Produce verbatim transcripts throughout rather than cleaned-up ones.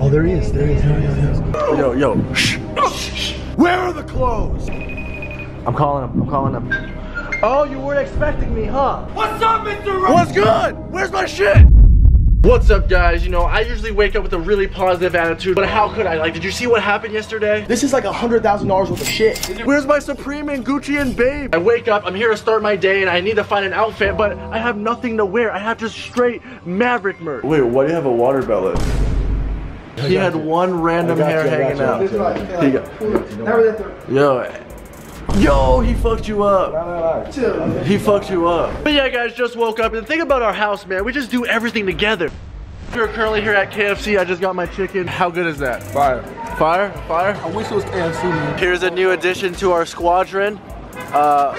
Oh, there he is. There he is. There he is. There he is. Yo, yo. Shh. Shh. Where are the clothes? I'm calling him. I'm calling him. Oh, you weren't expecting me, huh? What's up, Mister Rice? What's good? Where's my shit? What's up, guys? You know, I usually wake up with a really positive attitude, but how could I? Like, did you see what happened yesterday? This is like a hundred thousand dollars worth of shit. Where's my Supreme and Gucci and Babe? I wake up, I'm here to start my day, and I need to find an outfit, but I have nothing to wear. I have just straight Maverick merch. Wait, why do you have a water belly? He had you. one random hair you, hanging out. He got, yo. Yo, he fucked you up. No, no, no. He fucked you up. But yeah, guys, just woke up. And think about our house, man. We just do everything together. We're currently here at K F C. I just got my chicken. How good is that? Fire. Fire? Fire? I wish it was K F C, man. Here's a new addition to our squadron. Uh,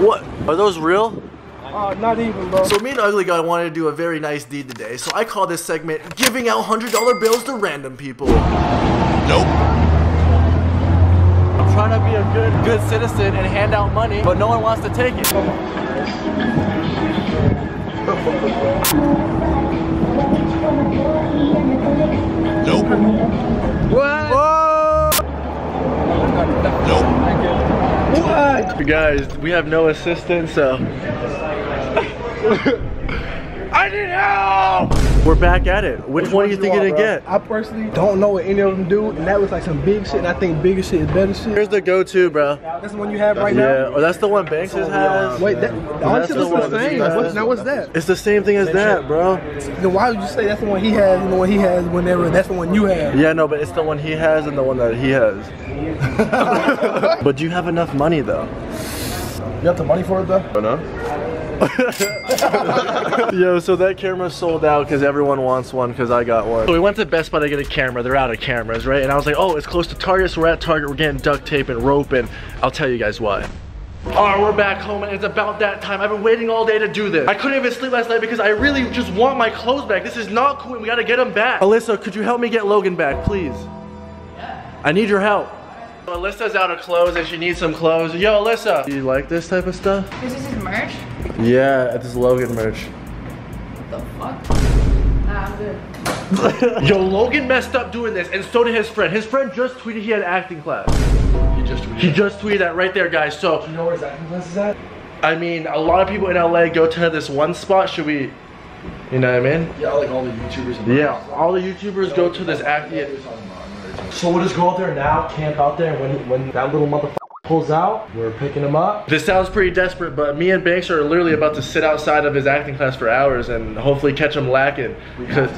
what? Are those real? Uh, not even, bro. So me and Ugly Guy wanted to do a very nice deed today. So I call this segment, giving out one hundred dollar bills to random people. Nope. Trying to be a good, good citizen and hand out money, but no one wants to take it. Nope. What? Whoa. Nope. What? Guys, we have no assistance, so. I need help! We're back at it. Which, Which one do you think it'll get? I personally don't know what any of them do, and that was like some big shit, and I think bigger shit is better shit. Here's the go-to, bro. That's the one you have right yeah. now? Yeah, oh, that's the one BANKS oh, has. Wait, that, that that's the, one the same. What, now what's that? It's the same thing as that, bro. Then why would you say that's the one he has and the one he has whenever that's the one you have? Yeah, no, but it's the one he has and the one that he has. But do you have enough money, though? You have the money for it, though? Oh, no? Yo, so that camera sold out because everyone wants one because I got one. So we went to Best Buy to get a camera. They're out of cameras, right? And I was like, oh, it's close to Target, so we're at Target. We're getting duct tape and rope, and I'll tell you guys why. All right, we're back home, and it's about that time. I've been waiting all day to do this. I couldn't even sleep last night because I really just want my clothes back. This is not cool, and we got to get them back. Alyssa, could you help me get Logan back, please? Yeah. I need your help. Alyssa's out of clothes, and she needs some clothes. Yo, Alyssa. Do you like this type of stuff? This is his merch? Yeah, this is Logan merch. What the fuck? Nah, I'm good. Yo, Logan messed up doing this, and so did his friend. His friend just tweeted he had acting class. He just tweeted He just tweeted that right there, guys, so. Do you know where his acting class is at? I mean, a lot of people in L A go to this one spot. Should we, you know what I mean? Yeah, like all the YouTubers. And yeah, all the YouTubers go to this acting. So we'll just go out there now, camp out there, and when, when that little motherfucker pulls out, we're picking him up. This sounds pretty desperate, but me and BANKS are literally about to sit outside of his acting class for hours and hopefully catch him lacking. Because,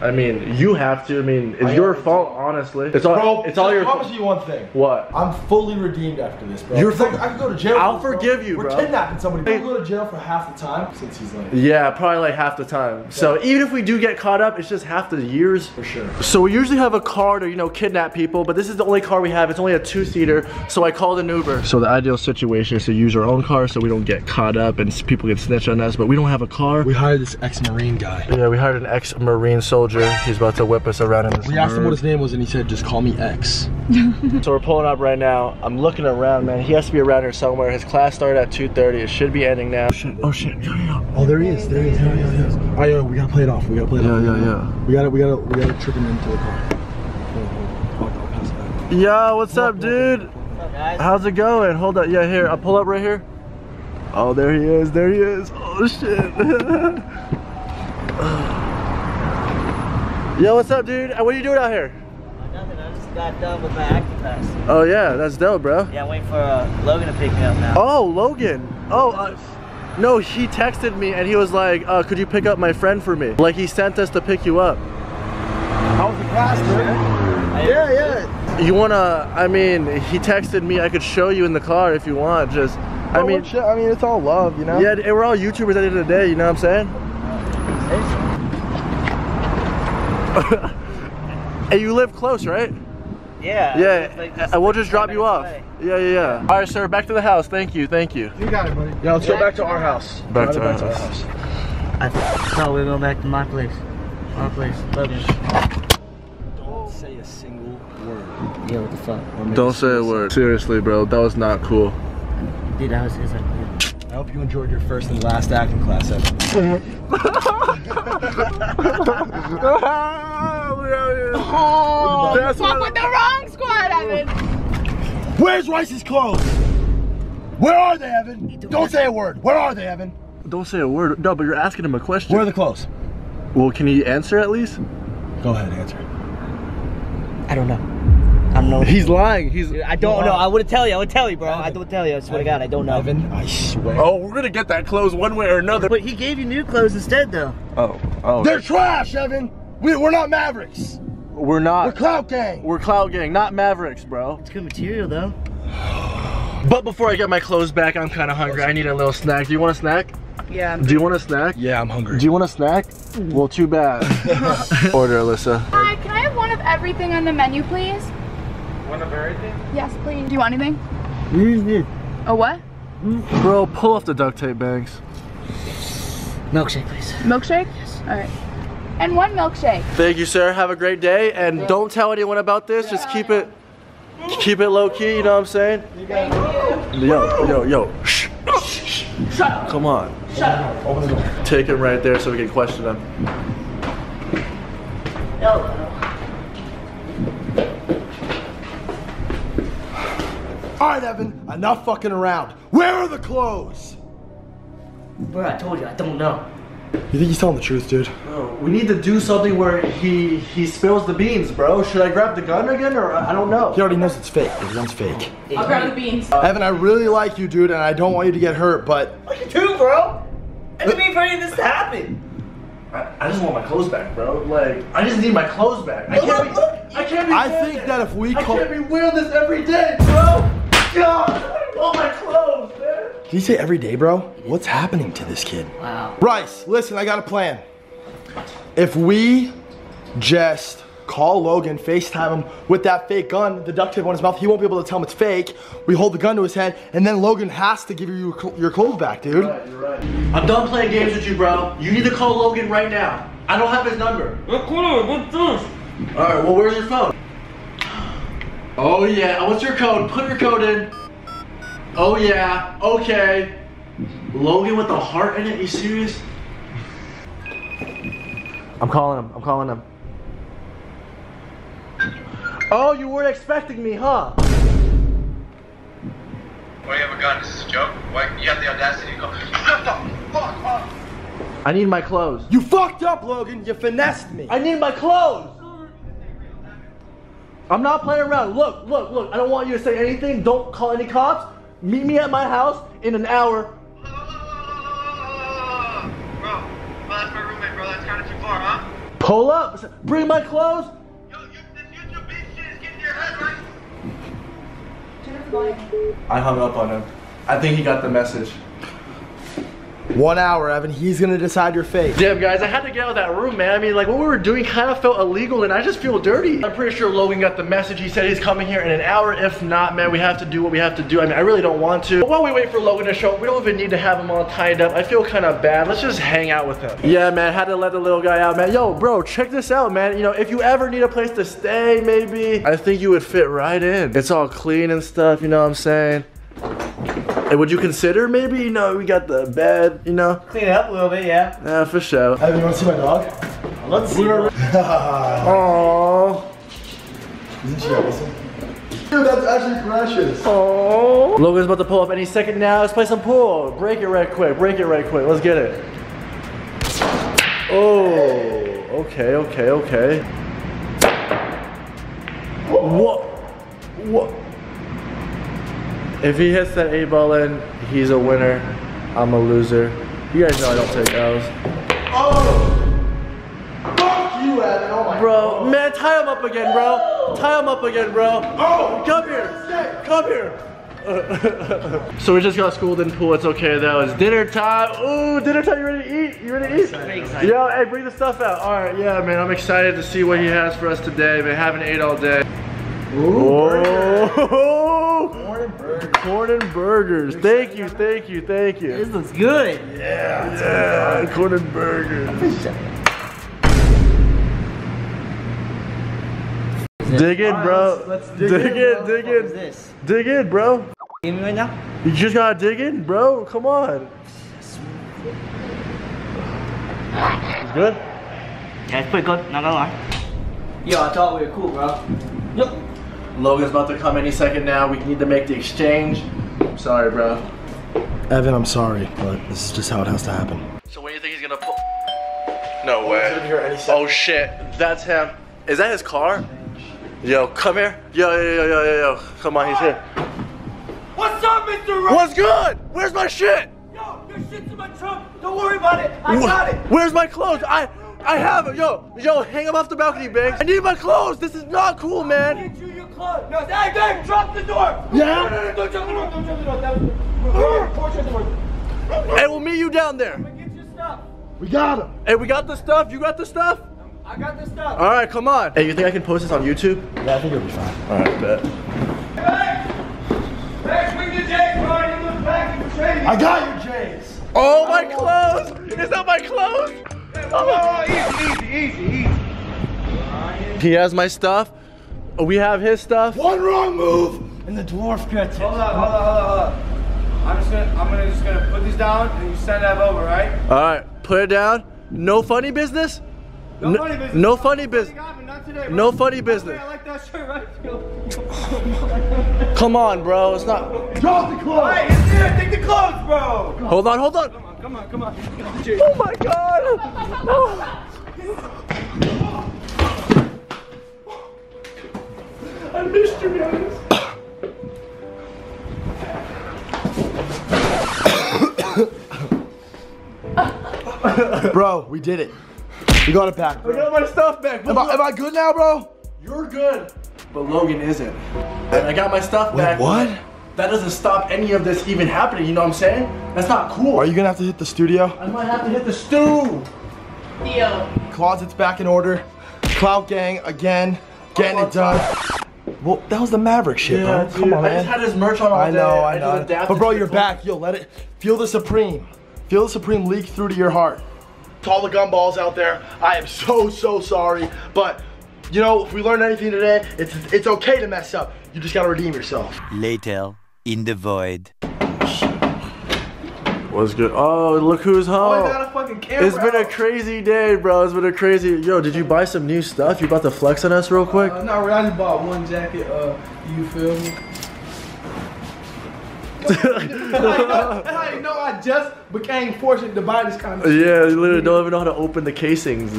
I mean, you have to. I mean, it's I your fault, to. honestly. It's all, bro, it's all I your promise you one thing. What? I'm fully redeemed after this, bro. You're like, I could go to jail. I'll bro. forgive you, we're bro. We're kidnapping somebody. We'll go to jail for half the time since he's like. Yeah, probably like half the time. Yeah. So even if we do get caught up, it's just half the years. For sure. So we usually have a car to, you know, kidnap people, but this is the only car we have. It's only a two-seater, so I called an Uber. So the ideal situation is to use our own car so we don't get caught up and people get snitched on us, but we don't have a car. We hired this ex-Marine guy. Yeah, we hired an ex-Marine soldier. He's about to whip us around in this. We asked him what his name was and he said, just call me X. So we're pulling up right now. I'm looking around, man. He has to be around here somewhere. His class started at two thirty. It should be ending now. Oh shit, oh shit. Yo, yo, yo. Oh, there he is. There he is. There he is. There he is. All right, yo, we gotta play it off. We gotta play it yeah, off. Yeah, yeah, yeah. We gotta, we gotta, we gotta trick him into the car. Yo, what's up, dude? How's it going? Hold up. Yeah, here. I'll pull up right here. Oh, there he is. There he is. Oh shit. Yo, what's up, dude? What are you doing out here? Uh, nothing. I just got done with my acting class. Oh yeah, that's dope, bro. Yeah, I'm waiting for uh, Logan to pick me up now. Oh, Logan. Oh, uh, no, he texted me and he was like, uh, could you pick up my friend for me? Like, he sent us to pick you up. How was the class, man? Yeah, yeah. You wanna, I mean, he texted me, I could show you in the car if you want, just, I mean. I mean, it's all love, you know? Yeah, we're all YouTubers at the end of the day, you know what I'm saying? Hey, you live close, right? Yeah. Yeah, like I will just drop you off. Way. Yeah, yeah, yeah. All right, sir, back to the house. Thank you, thank you. You got it, buddy. Yeah, let's yeah, go back to our house. Back, back, to, our back house. to our house. I thought we'd go back to my place. My place. Love you. Don't say a single word. Yeah, what the fuck? Don't say a word. Seriously, bro, that was not cool. Dude, that was, it was like, yeah. I hope you enjoyed your first and last acting class ever. Oh, that's fuck with the wrong squad, Evan. Where's Rice's clothes? Where are they, Evan? Don't say a word. Where are they, Evan? Don't say a word. No, but you're asking him a question. Where are the clothes? Well, can he answer at least? Go ahead, answer. I don't know. I'm no He's lying. He's. I don't lying. know. I would tell you. I would tell you, bro. Evan. I don't tell you. I swear Evan. to God, I don't know. Evan, I swear. Oh, we're gonna get that clothes one way or another. But he gave you new clothes instead, though. Oh, oh. They're trash, Evan. We, we're not Mavericks. We're not. We're Clout Gang. We're Clout Gang, not Mavericks, bro. It's good material, though. But before I get my clothes back, I'm kind of hungry. I need a little snack. Do you want a snack? Yeah. I'm Do you want a snack? Yeah, I'm hungry. Do you want a snack? Mm. Well, too bad. Order, Alyssa. Hi. Can I have one of everything on the menu, please? One of everything? Yes, please. Do you want anything? Mm-hmm. A what? Bro, pull off the duct tape, Banks. Milkshake, please. Milkshake? Yes. All right. And one milkshake. Thank you, sir. Have a great day. And yeah. don't tell anyone about this. Yeah. Just keep it, keep it low key. You know what I'm saying? You got it. Yo, yo, yo. Shh. Shh. Shut up. Come on. Shut up. Open the door. Take him right there so we can question him. Yo. All right, Evan, enough fucking around. Where are the clothes? Bro, I told you, I don't know. You think he's telling the truth, dude? No, we need to do something where he he spills the beans, bro. Should I grab the gun again, or I don't know? He already knows it's fake. The gun's fake. I'll grab the beans. Uh, Evan, I really like you, dude, and I don't want you to get hurt, but... What do you do, bro? I didn't mean for any of this to happen. I just want my clothes back, bro. Like, I just need my clothes back. I can't be, I can't be I think it. that if we... I can't be wearing this every day, bro. God, I want my clothes, man. Can you say every day, bro? What's happening to this kid? Wow. Rice, listen, I got a plan. If we just call Logan, FaceTime him with that fake gun, the duct tape on his mouth, he won't be able to tell him it's fake. We hold the gun to his head, and then Logan has to give you your, your clothes back, dude. You're right, you're right. I'm done playing games with you, bro. You need to call Logan right now. I don't have his number. What's this? All right, well, where's your phone? Oh yeah, what's your code? Put your code in. Oh yeah, okay. Logan with a heart in it, you serious? I'm calling him, I'm calling him. Oh, you weren't expecting me, huh? Why do you have a gun? Is this a joke? Why you have the audacity to go, shut the fuck up! I need my clothes. You fucked up, Logan, you finessed me. I need my clothes! I'm not playing around. Look, look, look. I don't want you to say anything. Don't call any cops. Meet me at my house in an hour. Bro, well, that's my roommate, bro. That's kind of too far, huh? Pull up. Bring my clothes. Yo, you, this YouTube beef shit is getting to your head, right? I hung up on him. I think he got the message. One hour, Evan. He's gonna decide your fate. Damn, guys, I had to get out of that room, man. I mean, like, what we were doing kind of felt illegal, and I just feel dirty. I'm pretty sure Logan got the message. He said he's coming here in an hour. If not, man, we have to do what we have to do. I mean, I really don't want to. But while we wait for Logan to show up, we don't even need to have him all tied up. I feel kind of bad. Let's just hang out with him. Yeah, man, had to let the little guy out, man. Yo, bro, check this out, man. You know, if you ever need a place to stay, maybe, I think you would fit right in. It's all clean and stuff, you know what I'm saying? And would you consider maybe, you know, we got the bed, you know? Clean it up a little bit, yeah. Yeah, for sure. Hey, you wanna see my dog? Let's see. Aww. Isn't she awesome? Dude, that's actually precious. Aww. Logan's about to pull up any second now. Let's play some pool. Break it right quick, break it right quick. Let's get it. Oh, okay, okay, okay. What? What? If he hits that eight ball in, he's a winner. I'm a loser. You guys know I don't take L's. Oh! Fuck you, Adam. Oh my Bro, God. man, tie him up again, bro. Oh. Tie him up again, bro. Oh! Come here. Sick. Come here. So we just got schooled in pool. It's okay, though. It's dinner time. Ooh, dinner time. You ready to eat? You ready to eat? I'm excited. Yo, hey, bring the stuff out. All right, yeah, man. I'm excited to see what he has for us today. Man, haven't ate all day. Ooh, corn and burgers. Corn and burgers. Thank you, thank you, thank you. This looks good. Yeah, yeah, yeah. Corn and burgers. Dig in, bro. Let's, let's dig, dig in, dig in. Dig in. Dig in, bro. Give me right now. You just gotta dig in, bro. Come on. It's good? Yeah, it's pretty good, not gonna lie. Yo, I thought we were cool, bro. Yep. Logan's about to come any second now. We need to make the exchange. I'm sorry, bro. Evan, I'm sorry, but this is just how it has to happen. So when do you think he's gonna pull? No way. Oh shit, that's him. Is that his car? Yo, come here. Yo, yo, yo, yo, yo, yo. Come on, he's here. What's up, Mister Rice? What's good? Where's my shit? Yo, your shit's in my trunk. Don't worry about it. I got it. Where's my clothes? I. I have it, yo, yo, hang him off the balcony, Banks. I need my clothes. This is not cool, man. I need you your clothes. No, hey, Banks, drop the door. Yeah. No, no, no, don't drop the door. Don't drop the door. That was the door. Hey, we'll meet you down there. We get your stuff. We got him. Hey, we got the stuff. You got the stuff. I got the stuff. All right, come on. Hey, you think I can post this on YouTube? Yeah, I think it'll be fine. All right, bet. Hey, Banks, Banks, bring your J's, bro. You look back and change. I got your J's. Oh, my clothes. Is that my clothes? Oh, easy, easy, easy, easy. He has my stuff. We have his stuff. One wrong move, and the dwarf gets it. Hold up, hold up, hold up. I'm just gonna, I'm gonna just gonna put these down, and you send that over, right? All right, put it down. No funny business. No, no funny business. No funny business. No funny business. I like that shirt, right? Come on, bro. It's not. Drop the clothes. All right, it's there. Take the clothes, bro. Hold on, hold on. Come on, come on. Oh my god! I missed you guys. Bro, we did it. We got it back. Bro. I got my stuff back. Am I, am I good now, bro? You're good. But Logan isn't. And I got my stuff back. Wait, what? That doesn't stop any of this even happening, you know what I'm saying? That's not cool. Are you gonna have to hit the studio? I might have to hit the stew. Yo. Closet's back in order. Clout Gang, again. Getting oh, it done. Well, that was the Maverick shit, yeah, bro. Dude. Come on, I man. I just had his merch on all I day. Know, I, I know, I know. But bro, you're back. Yo, let it, feel the Supreme. Feel the Supreme leak through to your heart. To all the gumballs out there, I am so, so sorry. But, you know, if we learned anything today, it's, it's okay to mess up. You just gotta redeem yourself. Later. In the void. What's good? Oh, look who's home. Oh, I got a fucking camera. It's been a crazy day, bro. It's been a crazy. Yo, did you buy some new stuff? You about to flex on us real quick? Uh, no, I just bought one jacket. Uh, you feel me? I know I just became fortunate to buy this kind of shit. Yeah, you literally don't even know how to open the casings.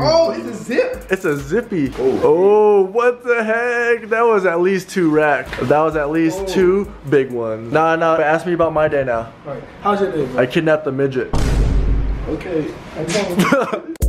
Oh, it's a zip. It's a zippy. Oh, oh what the heck? That was at least two racks. That was at least oh. two big ones. Nah, nah, ask me about my day now. All right. How's your day, bro? I kidnapped the midget. Okay. I know.